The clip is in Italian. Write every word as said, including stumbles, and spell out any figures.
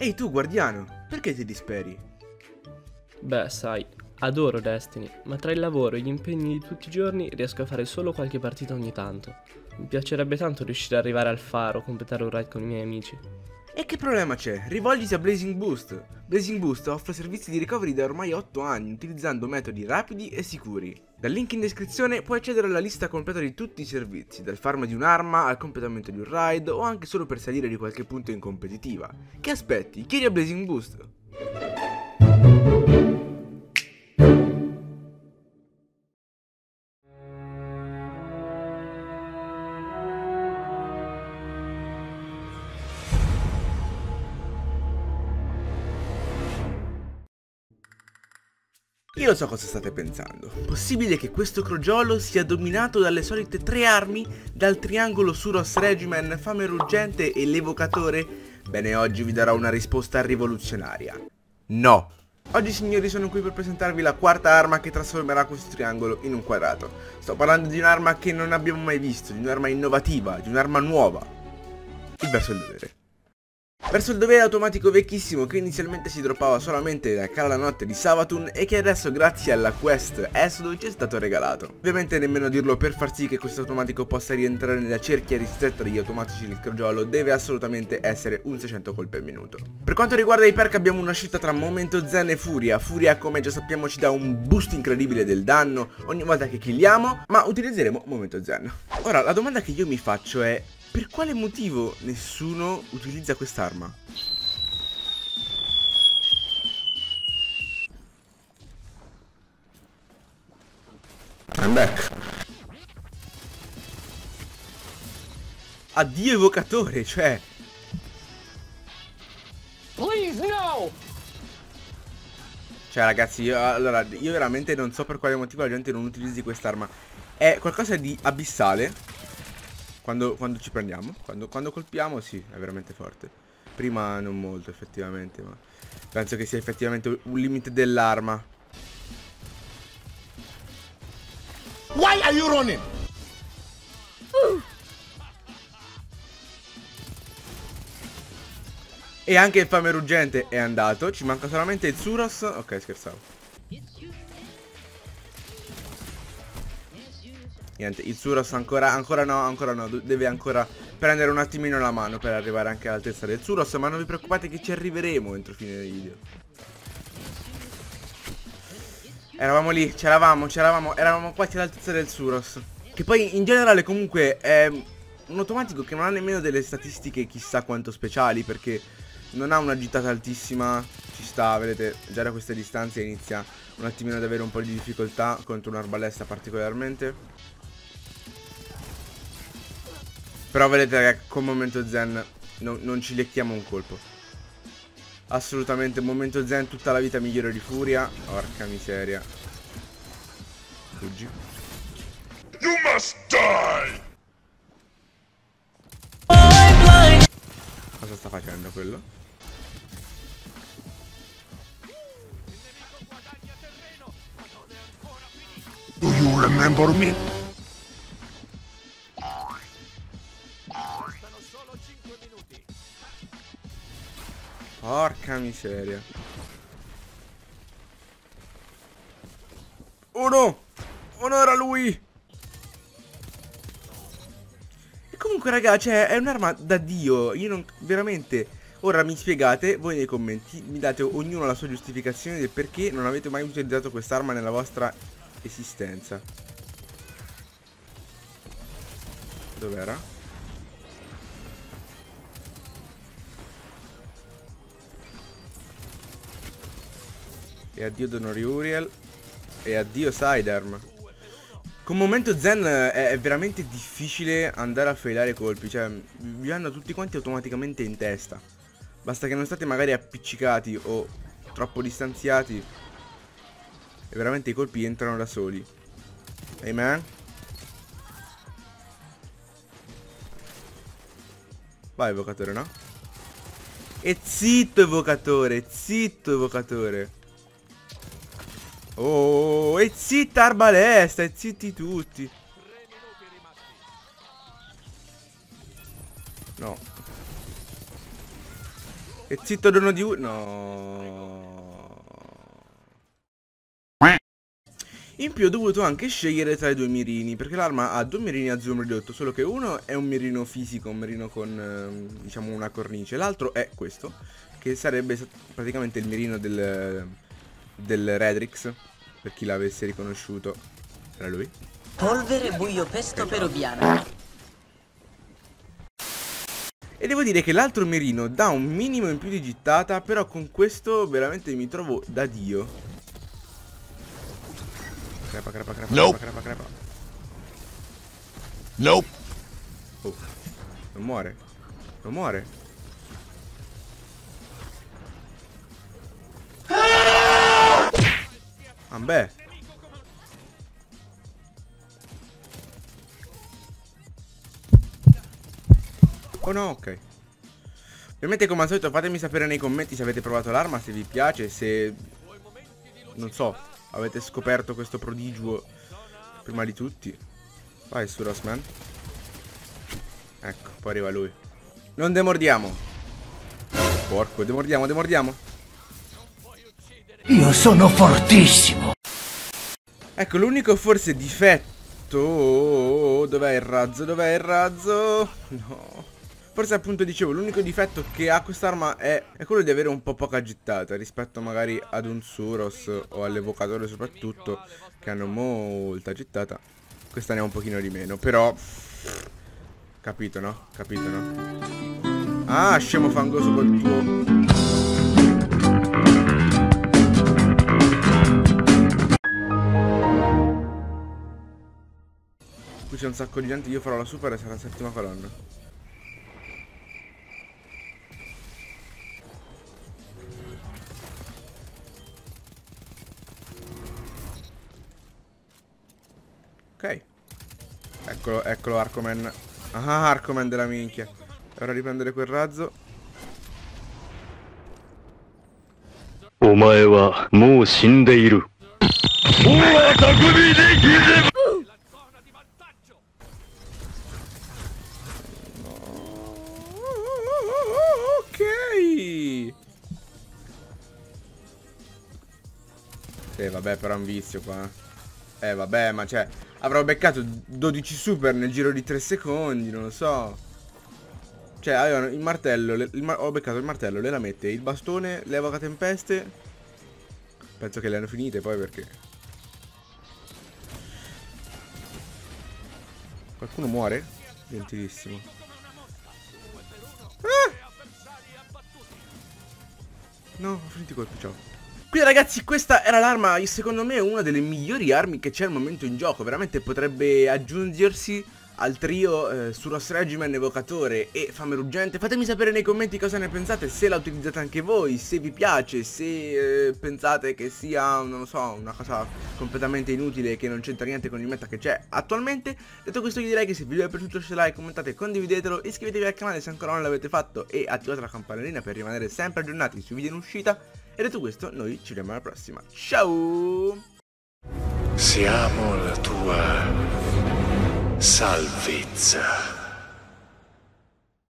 Ehi tu, guardiano, perché ti disperi? Beh, sai, adoro Destiny, ma tra il lavoro e gli impegni di tutti i giorni riesco a fare solo qualche partita ogni tanto. Mi piacerebbe tanto riuscire ad arrivare al faro o completare un raid con i miei amici. E che problema c'è? Rivolgiti a Blazing Boost. Blazing Boost offre servizi di recovery da ormai otto anni utilizzando metodi rapidi e sicuri. Dal link in descrizione puoi accedere alla lista completa di tutti i servizi, dal farm di un'arma al completamento di un raid o anche solo per salire di qualche punto in competitiva. Che aspetti? Chiedi a Blazing Boost! Io so cosa state pensando. Possibile che questo crogiolo sia dominato dalle solite tre armi, dal triangolo Suros Regimen, Fameruggente e l'Evocatore? Bene, oggi vi darò una risposta rivoluzionaria. No! Oggi, signori, sono qui per presentarvi la quarta arma che trasformerà questo triangolo in un quadrato. Sto parlando di un'arma che non abbiamo mai visto, di un'arma innovativa, di un'arma nuova. Il verso del dovere. Verso il dovere automatico vecchissimo che inizialmente si droppava solamente da Calanotte di Savathun e che adesso, grazie alla quest Esodo, ci è stato regalato. Ovviamente nemmeno dirlo per far sì che questo automatico possa rientrare nella cerchia ristretta degli automatici del crogiolo deve assolutamente essere un seicento colpi al minuto. Per quanto riguarda i perk abbiamo una scelta tra Momento Zen e Furia. Furia, come già sappiamo, ci dà un boost incredibile del danno ogni volta che killiamo, ma utilizzeremo Momento Zen. Ora, la domanda che io mi faccio è: per quale motivo nessuno utilizza quest'arma? I'm back. Addio evocatore, cioè... Please, no! Cioè ragazzi, io, allora, io veramente non so per quale motivo la gente non utilizzi quest'arma. È qualcosa di abissale. Quando, quando ci prendiamo, quando, quando colpiamo, sì, è veramente forte. Prima non molto, effettivamente, ma penso che sia effettivamente un limite dell'arma. Why are you running? Uh. E anche il Fameruggente è andato, ci manca solamente il Suros. Ok, scherzavo. Niente, il Suros ancora, ancora no, ancora no, deve ancora prendere un attimino la mano per arrivare anche all'altezza del Suros, ma non vi preoccupate che ci arriveremo entro fine del video. Eravamo lì, c'eravamo, c'eravamo, eravamo quasi all'altezza del Suros. Che poi in generale comunque è un automatico che non ha nemmeno delle statistiche chissà quanto speciali, perché non ha una gittata altissima, ci sta, vedete, già da queste distanze inizia un attimino ad avere un po' di difficoltà contro un'arbalesta particolarmente. Però vedete che con Momento Zen no, non ci lecchiamo un colpo. Assolutamente Momento Zen tutta la vita migliore di Furia. Porca miseria. Fuggi. You must die. Cosa sta facendo quello? Do you remember me? Porca miseria. Oh no! Oh no, era lui! E comunque raga, cioè è un'arma da dio. Io non... veramente. Ora mi spiegate voi nei commenti, mi date ognuno la sua giustificazione del perché non avete mai utilizzato quest'arma nella vostra esistenza. Dov'era? E addio Donori Uriel. E addio Siderm. Con Momento Zen è veramente difficile andare a failare colpi. Cioè vi hanno tutti quanti automaticamente in testa. Basta che non state magari appiccicati o troppo distanziati e veramente i colpi entrano da soli. Hey man. Vai evocatore, no? E zitto evocatore. Zitto evocatore. Oh, e zitta arbalesta, e zitti tutti. No. E zitto dono di uno. No. In più ho dovuto anche scegliere tra i due mirini, perché l'arma ha due mirini a zoom ridotto, solo che uno è un mirino fisico, un mirino con eh, diciamo una cornice. L'altro è questo, che sarebbe praticamente il mirino del, del Redrix, per chi l'avesse riconosciuto. Era lui. Polvere, buio, pesto, okay. Peruviana. E devo dire che l'altro mirino dà un minimo in più di gittata, però con questo veramente mi trovo da dio. Crepa, crepa, crepa, nope. crepa, crepa, crepa. Nope. Oh, non muore. Non muore. Ambè. Oh no, ok. Ovviamente come al solito fatemi sapere nei commenti se avete provato l'arma, se vi piace, se... non so, avete scoperto questo prodigio prima di tutti. Vai Suros, man. Ecco, poi arriva lui. Non demordiamo. Porco, demordiamo, demordiamo. Io sono fortissimo. Ecco, l'unico forse difetto... Oh, oh, oh, dov'è il razzo? Dov'è il razzo? No... Forse appunto dicevo, l'unico difetto che ha quest'arma è, è quello di avere un po' poca gittata rispetto magari ad un Suros o all'evocatore soprattutto, che hanno molta gittata. Questa ne ha un pochino di meno, però... Capito, no? Capito, no? Ah, scemo fangoso col tuo... Qui c'è un sacco di gente, io farò la super e sarà la settima colonna. Ok. Eccolo, eccolo Arcoman. Ah, Arcoman della minchia. È ora di prendere quel razzo. Omae wa mou shindeiru. Ok. Eh vabbè, però è un vizio qua. Eh vabbè, ma cioè, avrò beccato dodici super nel giro di tre secondi, non lo so. Cioè avevano il martello, le, il mar ho beccato il martello, le lamette, il bastone, l'evoca tempeste. Penso che le hanno finite poi perché... Qualcuno muore? Gentilissimo. Ah! No, ho finito i colpi, ciao. Quindi ragazzi, questa era l'arma, secondo me è una delle migliori armi che c'è al momento in gioco. Veramente potrebbe aggiungersi al trio eh, Suros Regimen, evocatore e fameruggente. Fatemi sapere nei commenti cosa ne pensate, se la utilizzate anche voi, se vi piace, se eh, pensate che sia, non lo so, una cosa completamente inutile che non c'entra niente con il meta che c'è attualmente. Detto questo io direi che se il video è piaciuto lasciate like, commentate, condividetelo, iscrivetevi al canale se ancora non l'avete fatto e attivate la campanellina per rimanere sempre aggiornati sui video in uscita. E detto questo, noi ci vediamo alla prossima. Ciao! Siamo la tua salvezza.